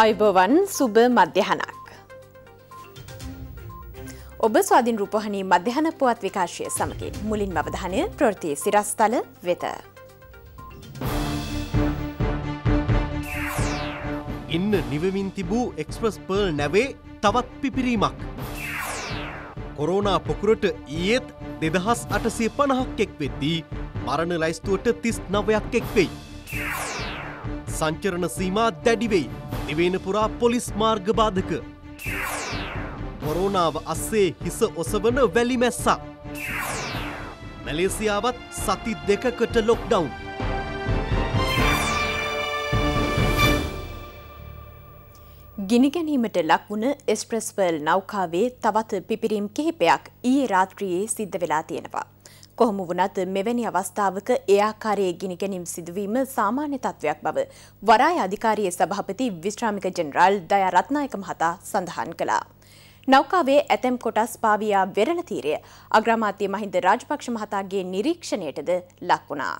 ආයුබෝවන් සුබ මධ්‍යහනක් ඔබ ස්වාධීන රූපවාහිනී මධ්‍යහන පුවත් විකාශය සමගින් මුලින්ම අවධානය ප්‍රවෘත්ති සිරස්තල වෙත ඉන්න නිවෙමින් තිබූ එක්ස්ප්‍රස් පර්ල් නැවේ තවත් පිපිරීමක් කොරෝනා පොකුරට ඊයේත් 2850ක් එක් වෙද්දී මරණ ලැයිස්තුවට 39ක් එක් වෙයි සංචරණ සීමා දැඩි වෙයි දිවයිනපුරා පොලිස් මාර්ග බාධක කොරෝනාව අස්සේ හිස ඔසවන වැලි මැස්සා මැලේසියාවත් සති 2කට ලොක්ඩවුන් ගිනි ගැනීමට ලක්වුණ එක්ස්ප්‍රස් පර්ල් නෞකාවේ තවත් පිපිරීම් කිහිපයක් ඊයේ රාත්‍රියේ සිද්ධ වෙලා තියෙනවා කොහොම වුණත් මෙවැනි අවස්ථාවක ඒ ආකාරයේ ගිනි ගැනීම් සිදුවීම සාමාන්‍ය තත්වයක් බව වරාය අධිකාරියේ සභාපති විශ්‍රාමික ජෙනරාල් දයා රත්නායක මහතා සඳහන් කළා. නෞකාවේ ඇතැම් කොටස් පාවියා වෙරළ තීරය අග්‍රාමාත්‍ය මහින්ද රාජපක්ෂ මහතාගේ නිරීක්ෂණයටද ලක් වුණා.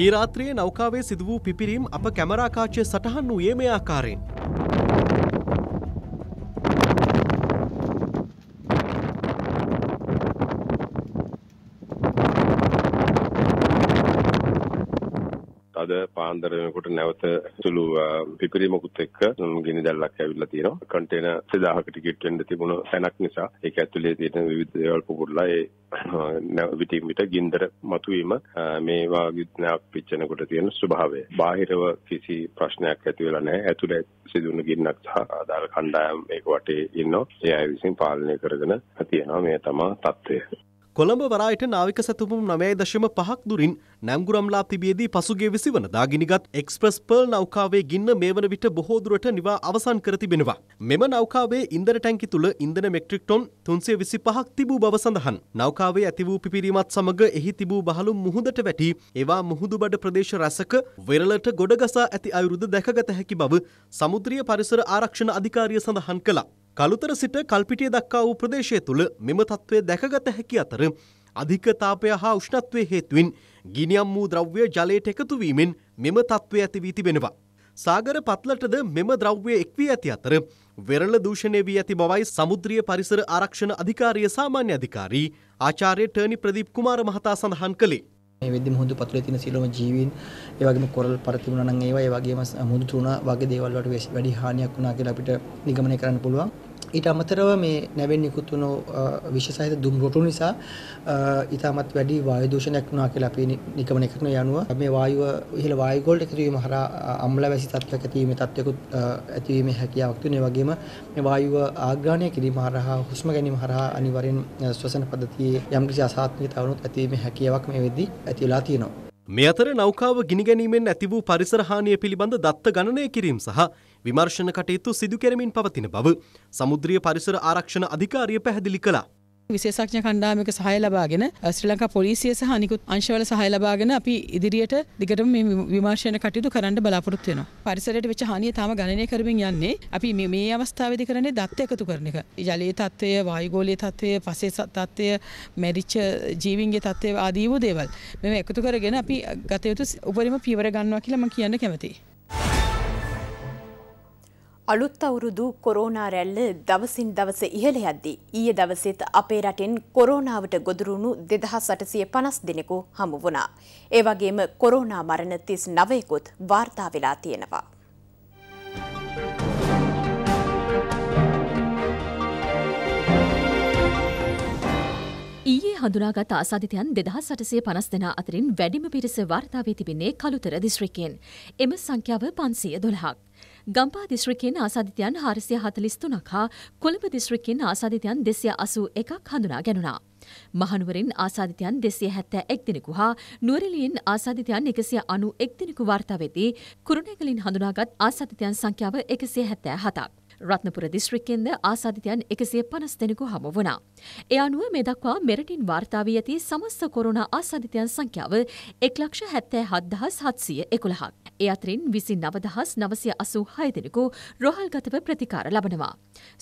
ඒ රාත්‍රියේ නෞකාවේ සිදු වූ පිපිරීම් අප කැමරා කාචයේ සටහන් වූයේ මේ ආකාරයෙන්. අද පාන්දර වෙනකොට නැවත සුළු පිපිරීමකුත් එක්ක ගිනි දැල්ලක් ඇවිල්ලා තියෙනවා. කන්ටේනර් 1000කට කිට් වෙන්න තිබුණු තැනක් නිසා ඒක ඇතුලේ තියෙන විවිධ දේවල් පුපුරලා ඒ විටින් විට ගින්දර මතුවීම මේ වාග්ඥාක් පිච්චෙනකොට තියෙන ස්වභාවය. බාහිරව කිසි ප්‍රශ්නයක් ඇති වෙලා නැහැ. ඇතුළේ සිදුවන ගින්නක් සහ ආදාළ කණ්ඩායම් මේක වටේ ඉන්නවා. ඒ අය විසින් පාලනය කරගෙන තියෙනවා. මේ තමයි තත්ත්වය. කොළඹ වරායට නාවික සැතපුම් 9.5ක් දුරින් නැංගුරම්ලා තිබියදී පසුගිය 20 වෙනිදා ගිනිගත් එක්ස්ප්‍රස් පර්ල් නෞකාවේ ගින්න මේ වන විට බොහෝ දුරට නිවා අවසන් කර තිබෙනවා. මෙම නෞකාවේ ඉන්ධන ටැංකි තුල ඉන්ධන මෙට්‍රික් ටොන් 325ක් තිබූ බව සඳහන්. නෞකාවේ ඇති වූ පිපිරීමත් සමග එහි තිබූ බහලුම් මුහුදට වැටි ඒවා මුහුදුබඩ ප්‍රදේශ රැසක වෙරළට ගොඩගසා ඇති අයුරුද දැකගත හැකි බව සමුද්‍රීය පරිසර ආරක්ෂණ අධිකාරිය සඳහන් කළා. කළුතර සිට කල්පිටිය දක්වා වූ ප්‍රදේශය තුළ මෙම තත්ත්වය දැකගත හැකි අතර අධික තාපය හා උෂ්ණත්වයේ හේතුවෙන් ගිනියම් වූ ද්‍රව්‍ය ජලයට එකතු වීමෙන් මෙම තත්ත්වය ඇති වී තිබෙනවා. සාගර පත්ලටද මෙම ද්‍රව්‍ය එක්වී ඇති අතර වෙරළ දූෂණය වී ඇති බවයි සමුද්‍රීය පරිසර ආරක්ෂණ අධිකාරිය සාමාන්‍ය අධිකාරී ආචාර්ය ටර්නි ප්‍රදීප් කුමාර මහතා සඳහන් කළේ. මේ වෙද්දි මුහුදු පතුලේ තියෙන සියලුම ජීවීන් ඒ වගේම කොරල් පරතිමුණා නම් ඒවා ඒ වගේම මුහුදු තුන වගේ දේවල් වලට වැඩි හානියක් වුණා කියලා අපිට නිගමනය කරන්න පුළුවන්. ඊට අමතරව මේ නැවෙන් නිකුත් වුණු විශේෂයිත දුම් රොටු නිසා ඊටමත් වැඩි වායු දූෂණයක් වුණා කියලා අපි නිගමනය කරන යනුව මේ වායුව ඉහළ වායු ගෝල්ඩ් එකතු වීම හරහා අම්ලවැසි තත්ත්වයක තීමේ තත්ත්වයකට ඇතිවීමේ හැකියාවක් තියෙනවා. ඒ වගේම මේ වායුව ආග්‍රහණය කිරීම හරහා හුස්ම ගැනීම හරහා අනිවාර්යෙන් ශ්වසන පද්ධතියේ යම්කිසි අසාත්මිකතාවනොත් ඇතිවීමේ හැකියාවක් මේ වෙද්දී ඇති වෙලා තියෙනවා. මේ අතර නෞකාව ගිනි ගැනීමෙන් ඇති වූ පරිසර හානිය පිළිබඳ දත්ත ගණනය කිරීම සහ විමර්ශන කටයුතු සිදු කරමින් පවතින බව සමුද්‍රීය පරිසර ආරක්ෂණ අධිකාරිය පැහැදිලි කළා. විශේෂඥ කණ්ඩායමක සහාය ලබාගෙන ශ්‍රී ලංකා පොලිසිය සහ අනිකුත් අංශවල සහාය ලබාගෙන අපි ඉදිරියට දිගටම මේ විමර්ශන කටයුතු කරන්න බලාපොරොත්තු වෙනවා. පරිසරයට වෙච්ච හානිය තාම ගණනය කරමින් යන්නේ. අපි මේ අවස්ථාවේදී කරන්නේ දත්ත එකතු කරන එක. ජලයේ තත්ත්වය, වායුගෝලයේ තත්ත්වය, පසේ තත්ත්වය, මැරිච්ච ජීවීන්ගේ තත්ත්වය ආදී වූ දේවල්. මේවා එකතු කරගෙන අපි ගත යුතු උපරිම පියවර ගන්නවා කියලා මම කියන්න කැමතියි. අලුත් අවුරුදු කොරෝනා රැල්ල දවසින් දවස ඉහළ යද්දී ඊයේ දවසෙත් අපේ රටෙන් කොරෝනාවට ගොදුරුණු 2850 දෙනෙකු හමු වුණා. ඒ වගේම කොරෝනා මරණ 39කුත් වාර්තා වෙලා තියෙනවා. ඊයේ හඳුනාගත් ආසාදිතයන් 2850 දෙනා අතරින් වැඩිම පිරිස වාර්තා වී තිබෙන්නේ කළුතර දිස්ත්‍රික්කයෙන්. එම සංඛ්‍යාව 512ක්. ගම්පා දිස්ත්‍රික්කයෙන් ආසාදිතයන් 443ක් හා කොළඹ දිස්ත්‍රික්කයෙන් ආසාදිතයන් 281ක් හඳුනා ගැනුණා. මහනුවරින් ආසාදිතයන් 271 දෙනෙකු හා නුවරඑළියෙන් ආසාදිතයන් 191 දෙනෙකු වාර්තා වෙදී කුරුණෑගලින් හඳුනාගත් ආසාදිතයන් සංඛ්‍යාව 177ක්. රත්නපුර දිස්ත්‍රික්කයෙන්ද ආසාදිතයන් 150 දෙනෙකු හමු වුණා. ඒ අනුව මේ දක්වා මෙරටින් වාර්තා වී ඇති සමස්ත කොරෝනා ආසාදිතයන් සංඛ්‍යාව 1,77,711ක්. ඒ අතරින් 29,986 දෙනෙකු රෝහල්ගතව ප්‍රතිකාර ලබනවා.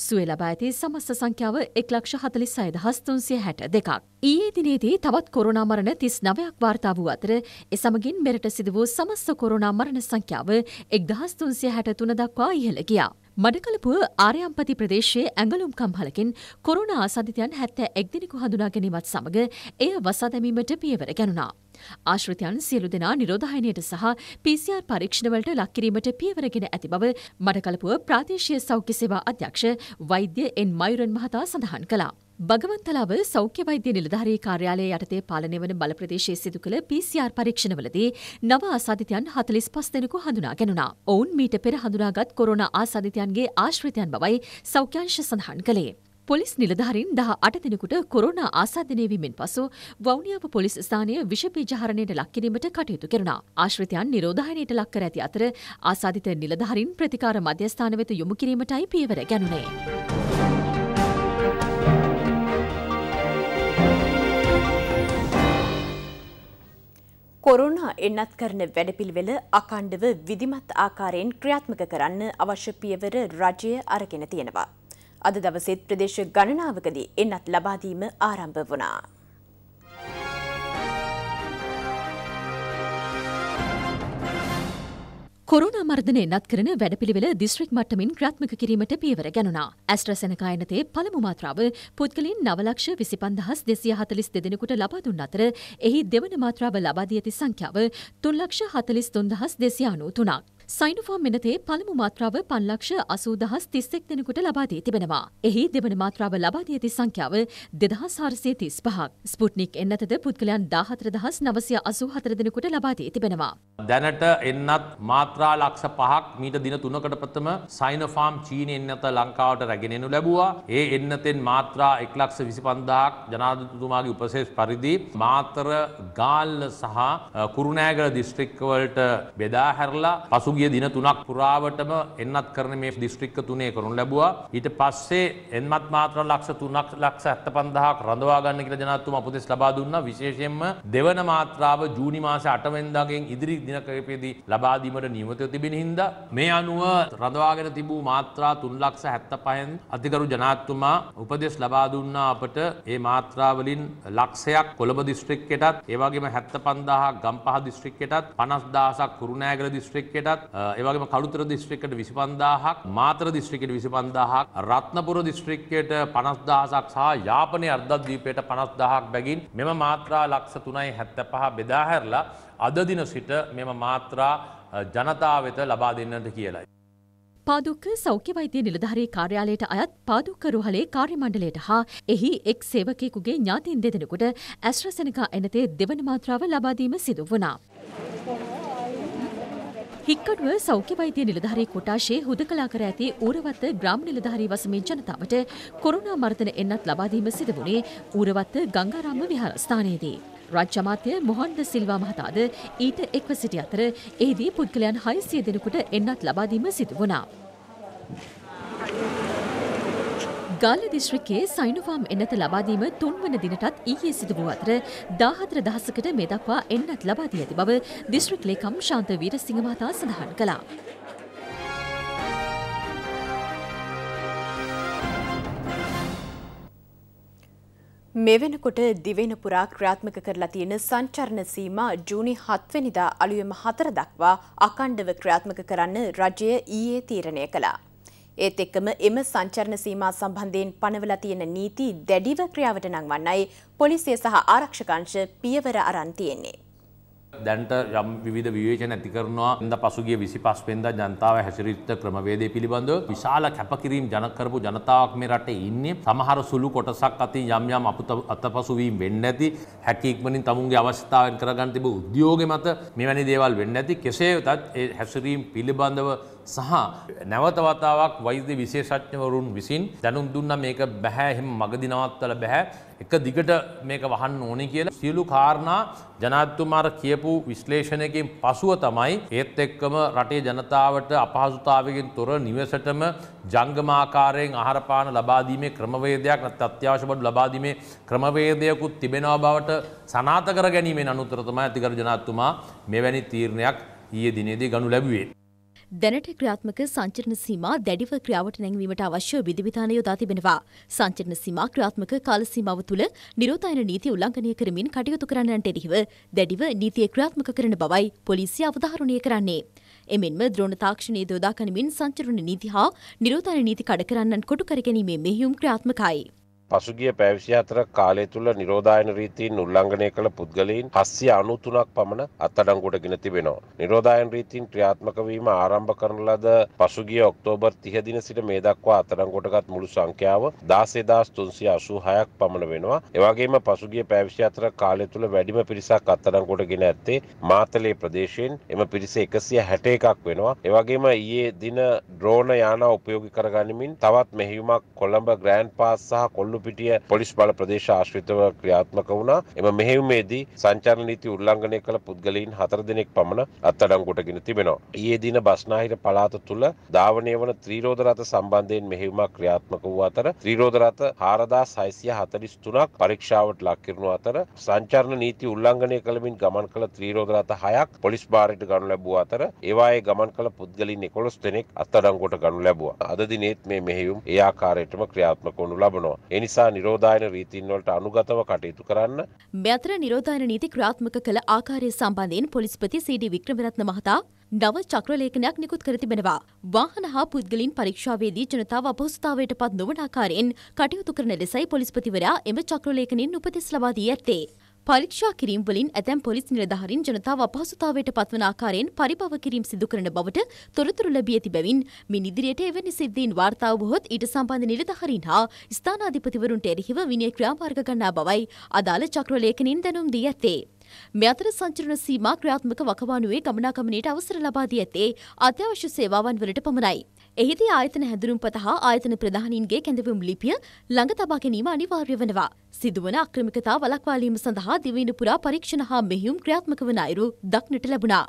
සුවය ලබා ඇති සමස්ත සංඛ්‍යාව 1,46,362ක්. ඊයේ දිනේදී තවත් කොරෝනා මරණ 39ක් වාර්තා වූ අතර ඒ සමගින් මෙරට සිදු වූ සමස්ත කොරෝනා මරණ සංඛ්‍යාව 1,363 දක්වා ඉහළ ගියා. මඩකලපුව ආර්යම්පති ප්‍රදේශයේ ඇඟලුම් කම්හලකින් කොරෝනා ආසාදිතයන් 71 දෙනෙකු හඳුනා ගැනීමත් සමග එය වසා දැමීමට පියවර ගන්නවා. ආශ්‍රිතයන් සියලු දෙනා නිරෝධායනයට සහ PCR පරීක්ෂණවලට ලක් කිරීමට පියවරගෙන ඇති බව මඩකලපුව ප්‍රාදේශීය සෞඛ්‍ය සේවා අධ්‍යක්ෂ වෛද්‍ය එන් මයුරන් මහතා සඳහන් කළා. බගවන්තලාව සෞඛ්‍ය වෛද්‍ය නිලධාරී කාර්යාලය යටතේ පාලනය වන බල ප්‍රදේශයේ සිදු කළ PCR පරීක්ෂණවලදී නව ආසාදිතයන් 45 දෙනෙකු හඳුනා ගැනුණා. ඔවුන් මීට පෙර හඳුනාගත් කොරෝනා ආසාදිතයන්ගේ ආශ්‍රිතයන් බවයි සෞඛ්‍යංශ සඳහන් කළේ. පොලිස් නිලධාරීන් 18 දෙනෙකුට කොරෝනා ආසාදනය වීමෙන් පසු වවුනියාව පොලිස් ස්ථානයේ විෂපීජහරණයට ලක් කිරීමට කටයුතු කරනවා. ආශ්‍රිතයන් නිරෝධායනයට ලක් කර ඇති අතර ආසාදිත නිලධාරීන් ප්‍රතිකාර මධ්‍යස්ථාන වෙත යොමු කිරීමටයි පියවර ගනුනේ. කොරෝනා එන්නත් කරන වැඩපිළිවෙල අඛණ්ඩව විධිමත් ආකාරයෙන් ක්‍රියාත්මක කරන්න අවශ්‍ය පියවර රජය අරගෙන තියෙනවා. අද දවසේ ප්‍රදේශ ගණනාවකදී එන්නත් ලබා දීම ආරම්භ වුණා. කොරෝනා මර්ධනය එන්නත් කරන වැඩපිළිවෙල දිස්ත්‍රික් මට්ටමින් ක්‍රියාත්මක කිරීමට පියවර ගන්නවා. ඇස්ට්‍රසෙනකා යනතේ පළමු මාත්‍රාව පුද්ගලයන් 9,25,242 දෙනෙකුට ලබා දුන් අතර එහි දෙවන මාත්‍රාව ලබා දී ඇති සංඛ්‍යාව 3,43,293ක්. සයිනෝෆාම් මෙනතේ පළමු මාත්‍රාව 5,80,31 දෙනෙකුට ලබා දී තිබෙනවා. එහි දෙවන මාත්‍රාව ලබා දී ඇති සංඛ්‍යාව 2,435ක්. ස්පුට්නික් එන්නතද පුද්ගලයන් 14,984 දෙනෙකුට ලබා දී තිබෙනවා. දැනට එන්නත් මාත්‍රා ලක්ෂ 5ක් මීට දින 3කට ප්‍රථම සයිනෝෆාම් චීන එන්නත ලංකාවට රැගෙන එනු ලැබුවා. ඒ එන්නතෙන් මාත්‍රා 1,25,000ක් ජනාධිපතිතුමාගේ උපදෙස් පරිදි මාතර ගාල්ල සහ කුරුණෑගල දිස්ත්‍රික්ක වලට බෙදා හැරලා පසු ගිය දින 3ක් පුරාවටම එන්නත් කරන මේ දිස්ත්‍රික්ක තුනේ කරුණු ලැබුවා. ඊට පස්සේ එන්නත් මාත්‍රා ලක්ෂ 3,75,000ක් රඳවා ගන්න කියලා ජනාධිපතිතුමා උපදෙස් ලබා දුන්නා. විශේෂයෙන්ම දෙවන මාත්‍රාව ජූනි මාසේ 8 වෙනිදාගෙන් ඉදිරි දින කීපෙදී ලබා දීමට නියමිතව තිබෙන හින්දා මේ අනුව රඳවාගෙන තිබූ මාත්‍රා 3,75,000න් අධිකරු ජනාධිපතිතුමා උපදෙස් ලබා දුන්නා. අපට මේ මාත්‍රා වලින් ලක්ෂයක් කොළඹ දිස්ත්‍රික්කයටත් ඒ වගේම 75,000ක් ගම්පහ දිස්ත්‍රික්කයටත් 50,000ක් කුරුණෑගල දිස්ත්‍රික්කයටත් ඒවගේම කළුතර දිස්ත්‍රික්කයට 25,000ක් මාතර දිස්ත්‍රික්කයට 25,000ක් රත්නපුර දිස්ත්‍රික්කයට 50,000ක් සහ යාපනයේ අර්ධද්වීපයට 50,000ක් බැගින් මෙම මාත්‍රා ලක්ෂ 3,75 බෙදා හැරලා අද දින සිට මෙම මාත්‍රා ජනතාව වෙත ලබා දෙන්නට කියලායි. පාදුක්ක සෞඛ්‍ය වෛද්‍ය නිලධාරී කාර්යාලයට අයත් පාදුක්ක රෝහලේ කාර්ය මණ්ඩලයට හා එහි එක් සේවකයෙකුගේ ඥාතීන් දෙදෙනෙකුට ඇස්ට්‍රසෙනකා එනතේ දෙවන මාත්‍රාව ලබා දීම සිදු වුණා. හික්කඩුව සෞඛ්‍ය වෛද්‍ය නිලධාරී කොටාෂයේ හුදකලා කර ඇති ඌරවත්ත ග්‍රාම නිලධාරී වසමින් ජනතාවට කොරෝනා මර්ධන එන්නත් ලබා දීම සිදු වුණේ ඌරවත්ත ගංගාරාම විහාරස්ථානයේදී. රාජ්‍ය අමාත්‍ය මොහන්ද සිල්වා මහතාද ඊට එක්ව සිටි අතර එහිදී පුද්ගලයන් 600 දෙනෙකුට එන්නත් ලබා දීම සිදු වුණා. ගාල්ල දිස්ත්‍රික්කයේ සයිනෝෆාම් එන්නත ලබා දීම තුන්වන දිනටත් ඊයේ සිදු වූ අතර 14,000කට මේ දක්වා එන්නත් ලබා දී ඇති බව දිස්ත්‍රික් ලේකම් ශාන්ත වීරසිංහ මහතා සඳහන් කළා. මේ වෙනකොට දිවයින පුරා ක්‍රියාත්මක කරලා තියෙන සංචරණ සීමා ජූනි 7 වෙනිදා අලුයම 4 දක්වා අඛණ්ඩව ක්‍රියාත්මක කරන්න රජය ඊයේ තීරණය කළා. ඒත් එක්කම එම සංචරණ සීමා සම්බන්ධයෙන් පනවලා තියෙන නීති දැඩිව ක්‍රියාවට නංවන්නයි පොලිසිය සහ ආරක්ෂක අංශ පියවර අරන් තියෙන්නේ. දැන්ට යම් විවිධ විවේචන ඇති කරනවා. පසුගිය 25 වෙනිදා ජනතාව හැසිරිච්ච ක්‍රමවේදය පිළිබඳව විශාල කැපකිරීම් ජනක කරපු ජනතාවක් මේ රටේ ඉන්නේ. සමහර සුළු කොටසක් අතින් යම් යම් අතපසුවීම් වෙන්නේ නැති, හැකි ඉක්මනින් තමුන්ගේ අවස්ථාවෙන් කරගන්න තිබු උද්‍යෝගය මත මෙවැනි දේවල් වෙන්නේ නැති. කෙසේ වෙතත් ඒ හැසිරීම් පිළිබඳව सह नवतवतावाक् वैद्य विशेषज्ञवरुण विसीन धनुम दुन्ना मेक बह हिम मगदिनावत्तल बह एक दिगट मेक वाहन होने के सीलु खारना जनातुमार කියපු විශ්ලේෂණයකින් පසුව තමයි ඒත් එක්කම රටේ ජනතාවට අපහසුතාවයකින් තොර නිවසටම ජංගම ආකාරයෙන් ආහාර පාන ලබා දීමේ ක්‍රමවේදයක් නැත්නම් අත්‍යවශ්‍ය බඩු ලබා දීමේ ක්‍රමවේදයකුත් තිබෙනවා බවට සනාථ කර ගැනීමෙන් අනුතර තමයි අධිකරු ජනාධිපතිතුමා මෙවැනි තීරණයක් ඊයේ දිනේදී ගනු ලැබුවේ දැනට ක්‍රියාත්මක සංචරණ සීමා දැඩිව ක්‍රියාවට නැංවීමට අවශ්‍ය විධිවිධාන යොදා තිබෙනවා. සංචරණ සීමා ක්‍රියාත්මක කාල සීමාව තුළ නිරෝධායන නීති උල්ලංඝනය කරමින් කටයුතු කරන්නන්ට එරෙහිව දැඩිව නීතිය ක්‍රියාත්මක කරන බවයි පොලිසිය අවධාරණය කරන්නේ. එමෙන්ම ද්‍රෝණ තාක්ෂණයේ යොදා ගැනීමෙන් සංචරණ නීති හා නිරෝධායන නීති කඩ කරන්නන් කොටු කර ගැනීමේ මෙහෙයුම් ක්‍රියාත්මකයි. පසුගිය පැය 24 කාලය තුල නිරෝධායන රීතීන් උල්ලංඝනය කළ පුද්ගලයන් 793ක් පමණ අත්අඩංගුවට ගෙන තිබෙනවා. නිරෝධායන රීතීන් ක්‍රියාත්මක වීම ආරම්භ කරන ලද පසුගිය ඔක්තෝබර් 30 දින සිට මේ දක්වා අත්අඩංගුවටගත් මුළු සංඛ්‍යාව 16386ක් පමණ වෙනවා. ඒ වගේම පසුගිය පැය 24 කාලය තුල වැඩිම පිරිසක් අත්අඩංගුවට ගෙන ඇත්තේ මාතලේ ප්‍රදේශයෙන්. එම පිරිස 161ක් වෙනවා. ඒ වගේම ඊයේ දින ඩ්‍රෝන යානා උපයෝගී කරගනිමින් තවත් මෙහෙයුමක් කොළඹ ග්‍රෑන්ඩ් පාස් සහ කොළඹ පිටිය පොලිස් බල ප්‍රදේශ ආශ්‍රිතව ක්‍රියාත්මක වුණා. එම මෙහෙයුමේදී සංචාරණ නීති උල්ලංඝනය කළ පුද්ගලයන් 4 දෙනෙක් පමණ අත්අඩංගුවට ගෙන තිබෙනවා. ඊයේ දින බස්නාහිර පළාත තුල ධාවනය වන ත්‍රිරෝද රථ සම්බන්ධයෙන් මෙහෙයුමක් ක්‍රියාත්මක වූ අතර ත්‍රිරෝද රථ 4643ක් පරීක්ෂාවට ලක් කරනු අතර සංචාරණ නීති උල්ලංඝනය කළමින් ගමන් කළ ත්‍රිරෝද රථ 6ක් පොලිස් භාරයට ගනු ලැබුවා අතර ඒවායේ ගමන් කළ පුද්ගලයන් 11 දෙනෙක් අත්අඩංගුවට ගනු ලැබුවා. අද දිනේත් මේ මෙහෙයුම් ඒ ආකාරයටම ක්‍රියාත්මක වනු ලබනවා. එනිසා නිරෝධායන රීතීන් වලට අනුගතව කටයුතු කරන්න. මෙතර නිරෝධායන නීති ක්‍රියාත්මක කළ ආකාරය සම්බන්ධයෙන් පොලිස්පති සීඩී වික්‍රමරත්න මහතා නව චක්‍රලේඛනයක් නිකුත් කර තිබෙනවා. වාහන හා පුද්ගලයන් පරීක්ෂාවේදී ජනතාව අපහසුතාවයට පත් නොවන ආකාරයෙන් කටයුතු කරන ලෙසයි පොලිස්පතිවරයා එම චක්‍රලේඛනයෙන් උපදෙස් ලබා දී ඇත්තේ. පරීක්ෂා කිරීම් වලින් ඇතැම් පොලිස් නිලධාරීන් ජනතාව අපහසුතාවයට පත්වන ආකාරයෙන් පරිභව කිරීම් සිදු කරන බවට තොරතුරු ලැබී ඇති බැවින් මින් ඉදිරියට එවැනි සිද්ධීන් වාර්තා වුවහොත් ඊට සම්බන්ධ නිලධාරීන් හා ස්ථානාධිපතිවරුන්ට එරෙහිව විනය ක්‍රියාමාර්ග ගන්නා බවයි අදාළ චක්‍රලේඛනයෙන් දැනුම් දී ඇත්තේ. මේ අතර සංචරණ සීමා ක්‍රියාත්මක වකවානුවේ ගමනාගමනයට අවසර ලබා දී ඇත්තේ අත්‍යවශ්‍ය සේවාවන් වලට පමණයි. එහිදී ආයතන හැඳුනුම්පත හා ආයතන ප්‍රධානීන්ගේ කැඳවුම් ලිපිය ළඟ තබා ගැනීම අනිවාර්ය වෙනවා. සිදුවන අක්‍රමිකතා වළක්වාලීම සඳහා දිවයින පුරා පරීක්ෂණ හා මෙහෙයුම් ක්‍රියාත්මක වන අයුරු දක්නට ලැබුණා.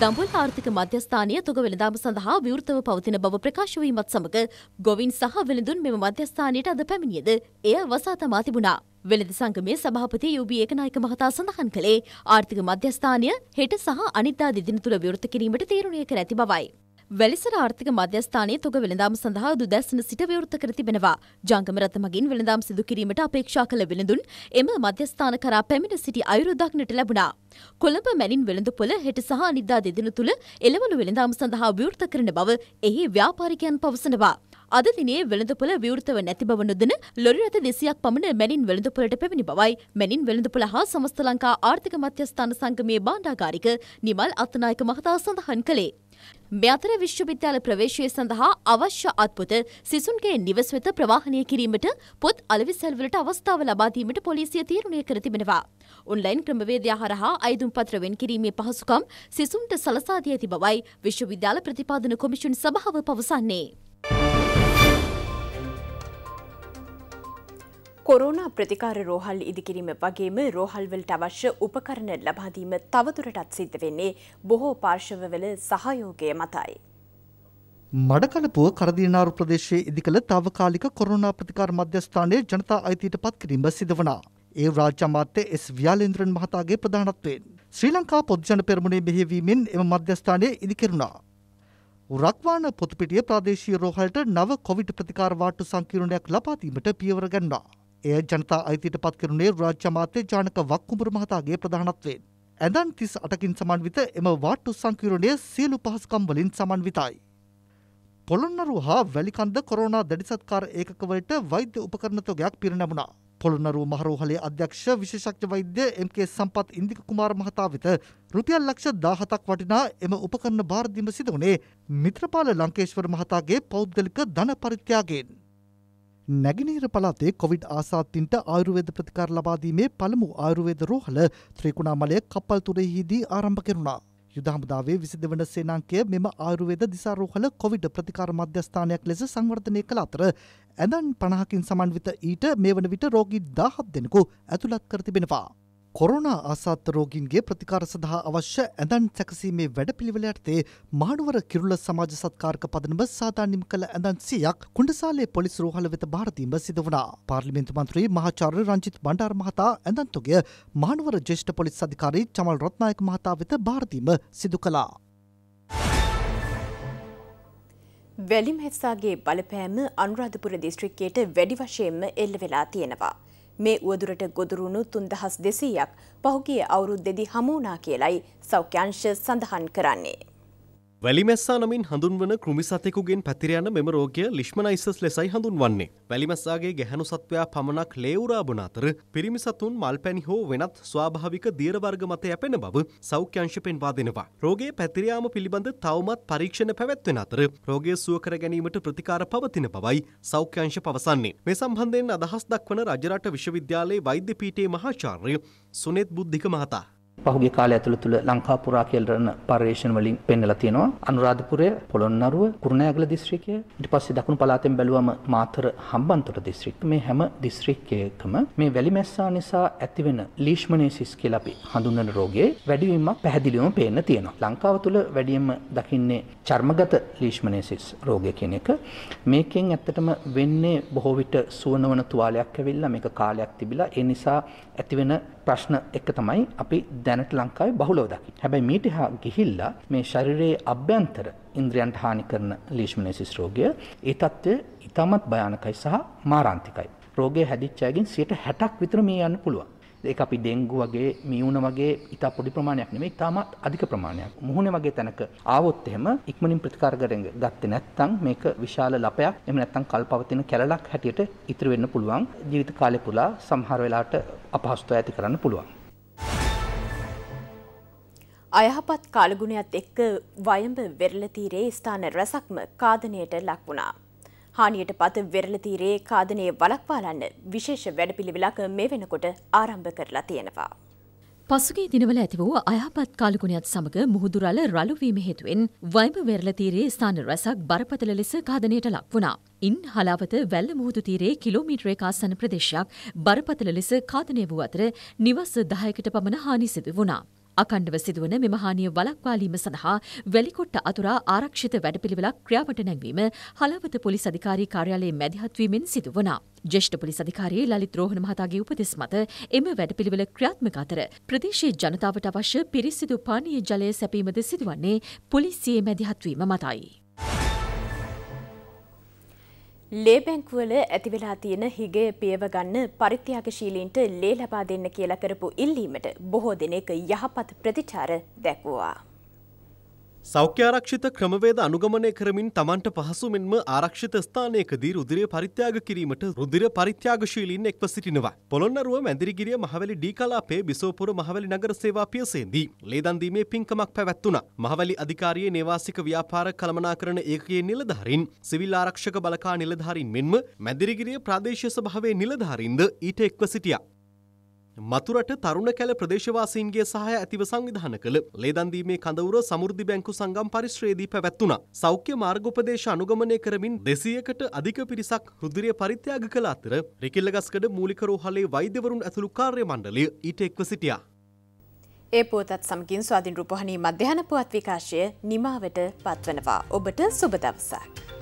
දඹුල් ආර්ථික මධ්‍යස්ථානීය තුග වෙළඳාම සඳහා විවෘතව පවතින බව ප්‍රකාශ වීමත් සමග ගොවින් සහ වෙළඳුන් මෙම මධ්‍යස්ථානයට අද පැමිණියද එය වසා තබා තිබුණා. වෙළඳ සංගමේ සභාපති යූබී ඒකනායක මහතා සඳහන් කළේ ආර්ථික මධ්‍යස්ථානීය හෙට සහ අනිද්දා දෙදින තුල විවෘත කිරීමට තීරණය කර ඇති බවයි. වැලිසර ආර්ථික මධ්‍යස්ථානයේ තුග වෙළඳාම සඳහා දුදැස්න සිට විවෘත කර තිබෙනවා. ජංගම රථ මගින් වෙළඳාම් සිදු කිරීමට අපේක්ෂා කළ වෙළඳුන් එම මධ්‍යස්ථාන කරා පැමිණ සිටි අයුරු දක්නට ලැබුණා. කොළඹ මැලින් වෙළඳපොළ හෙට සහ අනිද්දා දෙදින තුල එළවලු වෙළඳාම් සඳහා විවෘත කරන බව එහි ව්‍යාපාරිකයන් පවසනවා. අද දිනේ වෙළඳපොළ විවෘතව නැති බව නොදැන ලොරි රථ 200ක් පමණ මැලින් වෙළඳපොළට පැමිණි බවයි මැලින් වෙළඳපොළ හා සමස්ත ලංකා ආර්ථික මධ්‍යස්ථාන සංගමයේ භාණ්ඩාගාරික නිමල් අත්නායක මහතා සඳහන් කළේ. මේ අතර විශ්වවිද්‍යාල ප්‍රවේශය සඳහා අවශ්‍ය අත්පොත සිසුන්ගේ නිවෙස් වෙත ප්‍රවාහනය කිරීමට පොත් අලෙවිසැල්වලට අවස්ථාව ලබා දීමට පොලිසිය තීරණය කර තිබෙනවා. ඔන්ලයින් ක්‍රමවේදය හරහා අයදුම් පත්‍ර වෙන් කිරීමේ පහසුකම් සිසුන්ට සලසා දී ඇති බවයි විශ්වවිද්‍යාල ප්‍රතිපාදන කොමිෂන් සභාව පවසන්නේ. කොරෝනා ප්‍රතිකාර රෝහල් ඉදිකිරීම වගේම රෝහල්වලට අවශ්‍ය උපකරණ ලබා දීම තවදුරටත් සිද්ධ වෙන්නේ බොහෝ පාර්ශවවල සහයෝගය මතයි. මඩකලපුව කරදිනාරු ප්‍රදේශයේ ඉදිකළ තාවකාලික කොරෝනා ප්‍රතිකාර මධ්‍යස්ථානයේ ජනතා අයිතියට පත් කිරීම සිදු වුණා. ඒ රාජ්‍ය අමාත්‍ය එස් ව්‍යාලේන්ද්‍රන් මහතාගේ ප්‍රධානත්වයෙන් ශ්‍රී ලංකා පොදුජන පෙරමුණේ මෙහෙයවීමෙන් එම මධ්‍යස්ථානය ඉදිකෙරුණා. රක්වාන පොතුපිටිය ප්‍රාදේශීය රෝහලට නව කොවිඩ් ප්‍රතිකාර වාට්ටු සංකීර්ණයක් ලබා දීමට පියවර ගන්නවා. එය ජනතා අයිතියට පත් කරුණේ රාජ්‍ය අමාත්‍ය ජානක වක්කුඹුර මහතාගේ ප්‍රධානත්වයෙන් ඇඳන් 38කින් සමන්විත එම වාට්ටු සංකීර්ණයේ සියලු පහසුකම් වලින් සමන්විතයි. පොළොන්නරුව හා වැලිකන්ද කොරෝනා දැඩි සත්කාර ඒකකවලට වෛද්‍ය උපකරණ තොගයක් පිරිනැමුණා. පොළොන්නරුව මහරෝහලේ අධ්‍යක්ෂ විශේෂඥ වෛද්‍ය එම්.කේ. සම්පත් ඉන්දික කුමාර මහතා වෙත රුපියල් ලක්ෂ 17ක් වටිනා එම උපකරණ බාර දීම සිදු වුණේ මිත්‍රපාල ලංකේශ්වර මහතාගේ පෞද්ගලික ධන පරිත්‍යාගයෙන්. නැගිනීර පළාතේ කොවිඩ් ආසාදීන්ට ආයුර්වේද ප්‍රතිකාර ලබා දීමේ පළමු ආයුර්වේද රෝහල ත්‍රිකුණාමලයේ කප්පල්තුරෙහිදී ආරම්භ කෙරුණා. යුද හමුදාවේ 22 වන සේනාංකය මෙම ආයුර්වේද දිසාරෝහල කොවිඩ් ප්‍රතිකාර මධ්‍යස්ථානයක් ලෙස සංවර්ධනය කළ අතර ඇඳන් 50කින් සමන්විත ඊට මේ වන විට රෝගී 17 දෙනෙකු ඇතුළත් කර තිබෙනවා. කොරෝනා ආසාත රෝගීන්ගේ ප්‍රතිකාර සඳහා අවශ්‍ය ඇඳන් සැකසීමේ වැඩපිළිවෙල යටතේ මහනුවර කිරුළ සමාජ සත්කාරක පදනම සාදානම් කළ ඇඳන් 100ක් කුණ්ඩසාලේ පොලිස් රෝහල වෙත බාර දීම සිදු වුණා. පාර්ලිමේන්තු මන්ත්‍රී මහාචාර්ය රංජිත් බණ්ඩාර මහතා ඇඳන් තොගය මහනුවර ජ්‍යෙෂ්ඨ පොලිස් අධිකාරී චමල් රත්නායක මහතා වෙත බාර දීම සිදු කළා. වැලිම හෙත්සාගේ බලපෑම අනුරාධපුර දිස්ත්‍රික්කයට වැඩි වශයෙන්ම එල්ල වෙලා තියෙනවා. මේ උවදුරට ගොදුරුණු 3200ක් පහුගිය අවුරුද්දේදී හමු වුණා කියලයි සෞඛ්‍ය අංශ සඳහන් කරන්නේ. වැලිමැස්සා නමින් හඳුන්වන කෘමි සතෙකුගෙන් පැතිර යන මෙම රෝගය ලිෂ්මනයිසස් ලෙසයි හඳුන්වන්නේ. වැලිමැස්සාගේ ගැහැණු සත්වයා පමණක් ලේ උරා බොන අතර පිරිමි සතුන් මල් පැණි හෝ වෙනත් ස්වාභාවික දියර වර්ග මත යැපෙන බව සෞඛ්‍ය අංශ පෙන්වා දෙනවා. රෝගයේ පැතිර යාම පිළිබඳ තවමත් පරීක්ෂණ පැවැත්වෙන අතර රෝගය සුව කර ගැනීමට ප්‍රතිකාර පවතින බවයි සෞඛ්‍ය අංශ පවසන්නේ. මේ සම්බන්ධයෙන් අදහස් දක්වන රජරට විශ්වවිද්‍යාලයේ වෛද්‍ය පීඨයේ මහාචාර්ය සුනේත් බුද්ධික මහතා පහුගිය කාලය ඇතුළත ලංකා පුරා කෙළවරන පර්යේෂණ වලින් පෙන්වලා තියෙනවා අනුරාධපුරය, පොළොන්නරුව, කුරුණෑගල දිස්ත්‍රික්කය, ඊට පස්සේ දකුණු පළාතෙන් බැලුවම මාතර, හම්බන්තොට දිස්ත්‍රික්ක, මේ හැම දිස්ත්‍රික්කයකම මේ වැලිමැස්සා නිසා ඇතිවෙන ලීෂ්මනයිසිස් කියලා අපි හඳුන්වන රෝගයේ වැඩිවීමක් පැහැදිලිවම පේන්න තියෙනවා. ලංකාව තුළ වැඩියෙන්ම දකින්නේ චර්මගත ලීෂ්මනයිසිස් රෝගය කියන එක. මේකෙන් ඇත්තටම වෙන්නේ බොහෝ විට සුවනවන තුවාලයක් ඇවිල්ලා මේක කාලයක් තිබිලා ඒ නිසා ඇතිවෙන ප්‍රශ්න එක තමයි අපි දැනට ලංකාවේ බහුලව දකින්න. හැබැයි මීට එහා ගිහිල්ලා මේ ශරීරයේ අභ්‍යන්තර ඉන්ද්‍රියන්ට හානි කරන ලීෂ්මනයිසිස් රෝගය ඒ තත්ත්වය ඉතාමත් භයානකයි සහ මාරාන්තිකයි. රෝගය හැදිච්ච අයගෙන් 60ක් විතර මිය යන්න පුළුවන්. ඒක අපි ඩෙන්ගු වගේ මියුන වගේ ඉතා පොඩි ප්‍රමාණයක් නෙමෙයි ඉතාමත් අධික ප්‍රමාණයක්. මුහුණේ වගේ තැනක ආවොත් එහෙම ඉක්මනින් ප්‍රතිකාර කරගෙන ගත්තේ නැත්නම් මේක විශාල ලපයක් එහෙම නැත්නම් කල්පවතින කැලලක් හැටියට ඉතුරු වෙන්න පුළුවන්. ජීවිත කාලය පුරා සමහර වෙලාවට අපහසුතාවය ඇති කරන්න පුළුවන්. අයහපත් කාලගුණයත් එක්ක වයඹ වෙරළ තීරයේ ස්ථාන රැසක්ම කාදනයට ලක් වුණා. හානියට පත් වෙරළ තීරයේ කාදනය වළක්වාලන්න විශේෂ වැඩපිළිවෙලක් මේ වෙනකොට ආරම්භ කරලා තියෙනවා. පසුගිය දිනවල ඇති වූ අයහපත් කාලගුණයත් සමග මුහුදුරල රළු වීම හේතුවෙන් වයඹ වෙරළ තීරයේ ස්ථාන රැසක් බරපතල ලෙස කාදනයට ලක් වුණා. ඉන් හලාවත වැල්ල මුහුදු තීරයේ කිලෝමීටරයක ආසන්න ප්‍රදේශයක් බරපතල ලෙස කාදනය වූ අතර නිවස් 10කට පමණ හානි සිදු වුණා. අකණ්ඩව සිදුවන මෙම හානිය වළක්වාලීම සඳහා වැලිකොට්ට අතුරා ආරක්ෂිත වැඩපිළිවෙලක් ක්‍රියාවට නැංවීම හලාවත පොලිස් අධිකාරී කාර්යාලයේ මැදිහත් වීමෙන් සිදු වුණා. ජ්‍යෙෂ්ඨ පොලිස් අධිකාරී ලලිත් රෝහණ මහතාගේ උපදෙස් මත එම වැඩපිළිවෙල ක්‍රියාත්මක අතර ප්‍රදේශයේ ජනතාවට අවශ්‍ය පිරිසිදු පානීය ජලය සැපීමද සිදුවන්නේ පොලිසියේ මැදිහත් වීම මතයි. ලේ බැංකුවල ඇති වෙලා තියෙන හිගය පියව ගන්න පරිත්‍යාගශීලීන්ට ලේ ලබා දෙන්න කියලා කරපු ඉල්ලීමට බොහෝ දෙනෙක් යහපත් ප්‍රතිචාර දැක්වුවා. සෞඛ්‍ය ආරක්ෂිත ක්‍රමවේද අනුගමනය කරමින් තමන්ට පහසු මෙන්ම ආරක්ෂිත ස්ථානයකදී රුධිරය පරිත්‍යාග කිරීමට රුධිර පරිත්‍යාගශීලීන් එක්ව සිටිනවා. පොළොන්නරුව මැදිරිගිරිය මහවැලි ඩී කලාපයේ බිසෝපුර මහවැලි නගර සේවා පියසේදී ලේ දන් දීමේ පින්කමක් පැවැත්වුණා. මහවැලි අධිකාරියේ නේවාසික ව්‍යාපාර කළමනාකරණ ඒකකයේ නිලධාරීන්, සිවිල් ආරක්ෂක බලකා නිලධාරීන් මෙන්ම මැදිරිගිරිය ප්‍රාදේශීය සභාවේ නිලධාරීන්ද ඊට එක්ව සිටියා. මතුරට තරුණ කැල ප්‍රදේශවාසීන්ගේ සහාය ඇතිව සංවිධාන කළ ලේදන්දීමේ කඳවුර සමෘද්ධි බැංකු සංගම් පරිශ්‍රයේදී පැවැත්වුණා. සෞඛ්‍ය මාර්ගෝපදේශ අනුගමනය කරමින් 200කට අධික පිරිසක් රුධිරය පරිත්‍යාග කළ අතර රිකිල්ලගස්කඩ මූලික රෝහලේ වෛද්‍යවරුන් ඇතුළු කාර්ය මණ්ඩලය ඊට එක්ව සිටියා. ඒ පුවතත් සමගින් ස්වාධීන් රූපවාහිනී මධ්‍යහන පුවත් විකාශය නිමාවට පත්වනවා. ඔබට සුබ දවසක්.